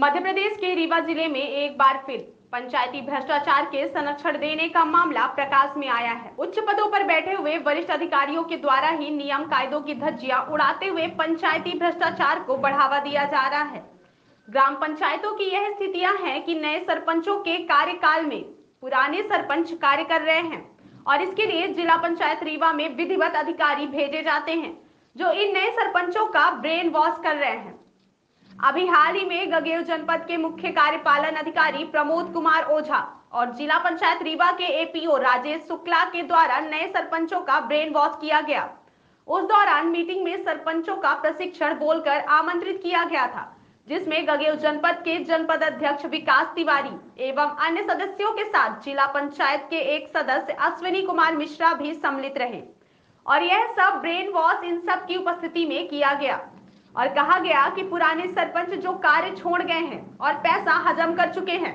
मध्य प्रदेश के रीवा जिले में एक बार फिर पंचायती भ्रष्टाचार के संरक्षण देने का मामला प्रकाश में आया है। उच्च पदों पर बैठे हुए वरिष्ठ अधिकारियों के द्वारा ही नियम कायदों की धज्जियां उड़ाते हुए पंचायती भ्रष्टाचार को बढ़ावा दिया जा रहा है। ग्राम पंचायतों की यह स्थितियां हैं कि नए सरपंचों के कार्यकाल में पुराने सरपंच कार्य कर रहे हैं और इसके लिए जिला पंचायत रीवा में विधिवत अधिकारी भेजे जाते हैं जो इन नए सरपंचों का ब्रेन वॉश कर रहे हैं। अभी हाल ही में गगेऊ जनपद के मुख्य कार्यपालन अधिकारी प्रमोद कुमार ओझा और जिला पंचायत रीवा के एपीओ राजेश शुक्ला के द्वारा नए सरपंचों का ब्रेन वॉश किया गया। उस दौरान मीटिंग में सरपंचों का प्रशिक्षण बोलकर आमंत्रित किया गया था, जिसमें गगेऊ जनपद के जनपद अध्यक्ष विकास तिवारी एवं अन्य सदस्यों के साथ जिला पंचायत के एक सदस्य अश्विनी कुमार मिश्रा भी सम्मिलित रहे और यह सब ब्रेन वॉश इन सब की उपस्थिति में किया गया और कहा गया कि पुराने सरपंच जो कार्य छोड़ गए हैं और पैसा हजम कर चुके हैं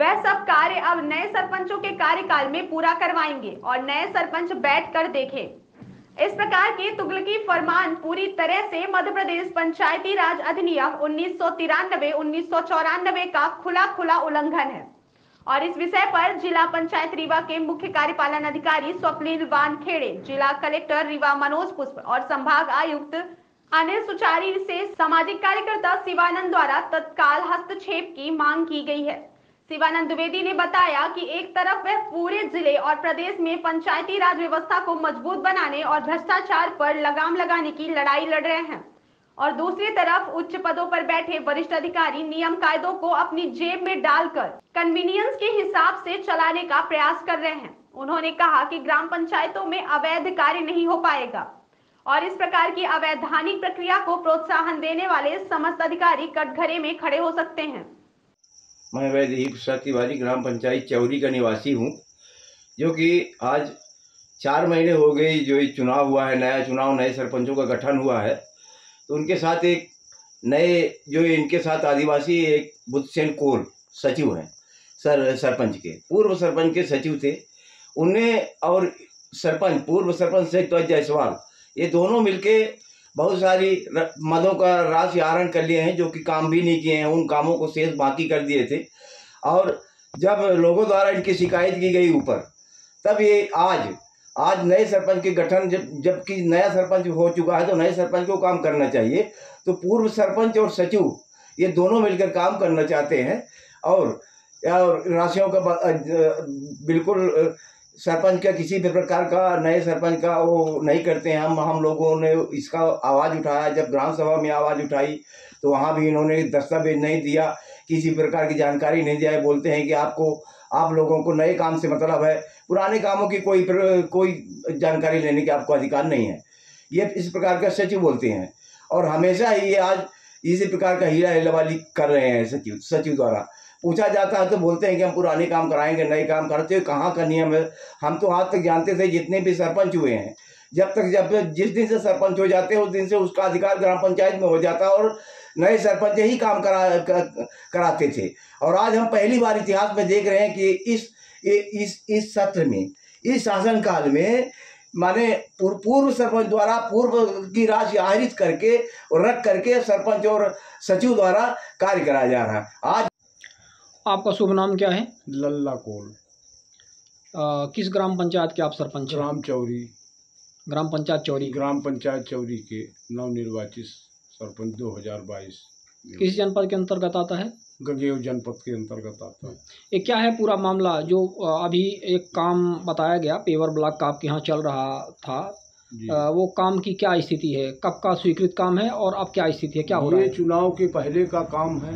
वह सब कार्य अब नए सरपंचों के कार्यकाल में पूरा करवाएंगे और नए सरपंच बैठकर देखें। इस प्रकार के तुगलकी फरमान पूरी तरह से मध्य प्रदेश पंचायती राज अधिनियम 1993-1994 का खुला खुला उल्लंघन है और इस विषय पर जिला पंचायत रीवा के मुख्य कार्यपालन अधिकारी स्वप्निल वानखेड़े, जिला कलेक्टर रीवा मनोज पुष्प और संभाग आयुक्त अन्य सुचारी से सामाजिक कार्यकर्ता शिवानंद द्वारा तत्काल हस्तक्षेप की मांग की गई है। शिवानंद द्विवेदी ने बताया कि एक तरफ वह पूरे जिले और प्रदेश में पंचायती राज व्यवस्था को मजबूत बनाने और भ्रष्टाचार पर लगाम लगाने की लड़ाई लड़ रहे हैं और दूसरी तरफ उच्च पदों पर बैठे वरिष्ठ अधिकारी नियम कायदों को अपनी जेब में डालकर कन्वीनियंस के हिसाब से चलाने का प्रयास कर रहे हैं। उन्होंने कहा कि ग्राम पंचायतों में अवैध कार्य नहीं हो पाएगा और इस प्रकार की अवैधानिक प्रक्रिया को प्रोत्साहन देने वाले समस्त अधिकारी कटघरे में खड़े हो सकते हैं। मैं वैधारी तिवारी ग्राम पंचायत चौरी का निवासी हूं, जो कि आज 4 महीने हो गए जो ये चुनाव हुआ है, नया चुनाव नए सरपंचों का गठन हुआ है तो उनके साथ एक नए जो इनके साथ आदिवासी एक बुद्धसेन कोल सचिव हैं, सरपंच के पूर्व सरपंच के सचिव थे। उन्हें और सरपंच पूर्व सरपंच से जायसवाल ये दोनों मिलके बहुत सारी मदों का राशि आहरण कर लिए हैं जो कि काम भी नहीं किए हैं, उन कामों को शेष बाकी कर दिए थे और जब लोगों द्वारा इनकी शिकायत की गई ऊपर तब ये आज नए सरपंच के गठन जबकि नया सरपंच हो चुका है तो नए सरपंच को काम करना चाहिए तो पूर्व सरपंच और सचिव ये दोनों मिलकर काम करना चाहते हैं और राशियों का बिल्कुल सरपंच का किसी भी प्रकार का नए सरपंच का वो नहीं करते हैं। हम लोगों ने इसका आवाज़ उठाया, जब ग्राम सभा में आवाज़ उठाई तो वहाँ भी इन्होंने दस्तावेज नहीं दिया, किसी प्रकार की जानकारी नहीं दिया। बोलते हैं कि आप लोगों को नए काम से मतलब है, पुराने कामों की कोई जानकारी लेने के आपको अधिकार नहीं है, ये इस प्रकार का सचिव बोलते हैं और हमेशा ही ये आज इसी प्रकार का हीरा हिलावाली कर रहे हैं। सचिव द्वारा पूछा जाता है तो बोलते हैं कि हम पुराने काम कराएंगे, नए काम करते हुए कहाँ का नियम है। हम तो आज तक जानते थे जितने भी सरपंच हुए हैं जिस दिन से सरपंच हो जाते हैं उस दिन से उसका अधिकार ग्राम पंचायत में हो जाता और नए सरपंच ही काम कराते थे और आज हम पहली बार इतिहास में देख रहे हैं कि इस सत्र में, इस शासनकाल में माने पूर्व सरपंच द्वारा पूर्व की राशि आहरित करके और रख करके सरपंच और सचिव द्वारा कार्य कराया जा रहा है। आज आपका शुभ नाम क्या है? लल्ला कोल। किस ग्राम पंचायत के आप सरपंच? ग्राम पंचायत चौरी के नवनिर्वाचित सरपंच 2022। किस जनपद के अंतर्गत आता है? गगेऊ जनपद के अंतर्गत आता है। ये क्या है पूरा मामला जो अभी एक काम बताया गया पेवर ब्लॉक का आपके यहाँ चल रहा था, वो काम की क्या स्थिति है? कब का स्वीकृत काम है और अब क्या स्थिति है, क्या हो रहा है? चुनाव के पहले का काम है।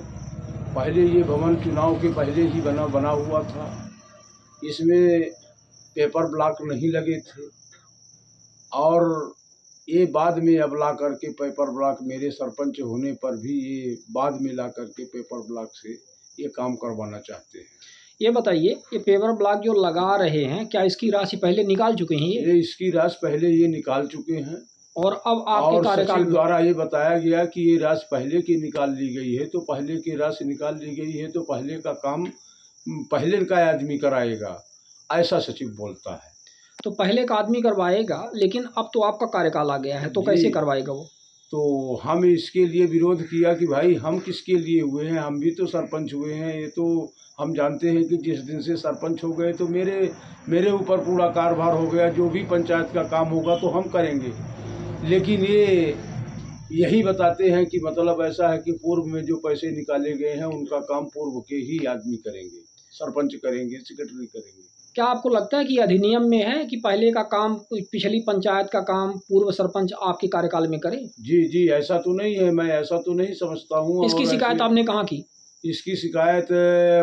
पहले ये भवन चुनाव के पहले ही बना हुआ था, इसमें पेपर ब्लॉक नहीं लगे थे और ये बाद में अब ला करके पेपर ब्लॉक मेरे सरपंच होने पर भी ये बाद में ला करके पेपर ब्लॉक से ये काम करवाना चाहते हैं। ये बताइए ये पेपर ब्लॉक जो लगा रहे हैं क्या इसकी राशि पहले निकाल चुके हैं? ये इसकी राशि पहले ये निकाल चुके हैं और अब आपके कार्यकाल द्वारा ये बताया गया कि ये राशि पहले की निकाल ली गई है तो पहले की राशि निकाल ली गई है तो पहले का काम पहले का आदमी कराएगा, ऐसा सचिव बोलता है। तो पहले का आदमी करवाएगा लेकिन अब तो आपका कार्यकाल आ गया है तो कैसे करवाएगा वो? तो हम इसके लिए विरोध किया कि भाई हम किसके लिए हुए हैं, हम भी तो सरपंच हुए हैं। ये तो हम जानते हैं कि जिस दिन से सरपंच हो गए तो मेरे ऊपर पूरा कारभार हो गया, जो भी पंचायत का काम होगा तो हम करेंगे। लेकिन ये यही बताते हैं कि मतलब ऐसा है कि पूर्व में जो पैसे निकाले गए हैं उनका काम पूर्व के ही आदमी करेंगे, सरपंच करेंगे, सेक्रेटरी करेंगे। क्या आपको लगता है कि अधिनियम में है कि पहले का काम, पिछली पंचायत का काम पूर्व सरपंच आपके कार्यकाल में करे? जी, ऐसा तो नहीं है, मैं ऐसा तो नहीं समझता हूँ। इसकी शिकायत आपने कहाँ की? इसकी शिकायत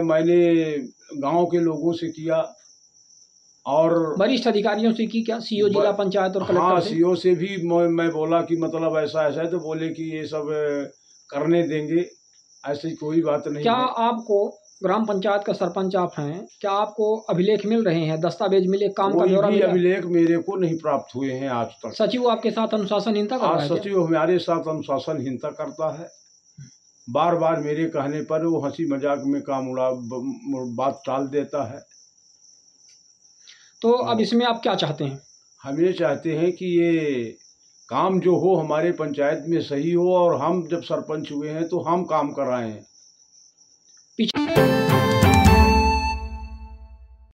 मैंने गांव के लोगों से किया और वरिष्ठ अधिकारियों से की। क्या सीओ, जिला पंचायत और कलेक्टर? हाँ, सीओ से भी मैं बोला कि मतलब ऐसा है, तो बोले कि ये सब करने देंगे, ऐसी कोई बात नहीं। क्या आपको ग्राम पंचायत का सरपंच आप हैं, क्या आपको अभिलेख मिल रहे हैं, दस्तावेज मिले, काम का ब्यौरा मिला? अभिलेख मेरे को नहीं प्राप्त हुए हैं आज तक। सचिव आपके साथ अनुशासनहीनता करता है? सचिव हमारे साथ अनुशासनहीनता करता है। बार बार मेरे कहने पर वो हंसी मजाक में काम उड़ा, बात टाल देता है। तो अब इसमें आप क्या चाहते हैं? हम ये चाहते हैं कि ये काम जो हो हमारे पंचायत में सही हो, और हम जब सरपंच हुए हैं तो हम काम कराएं।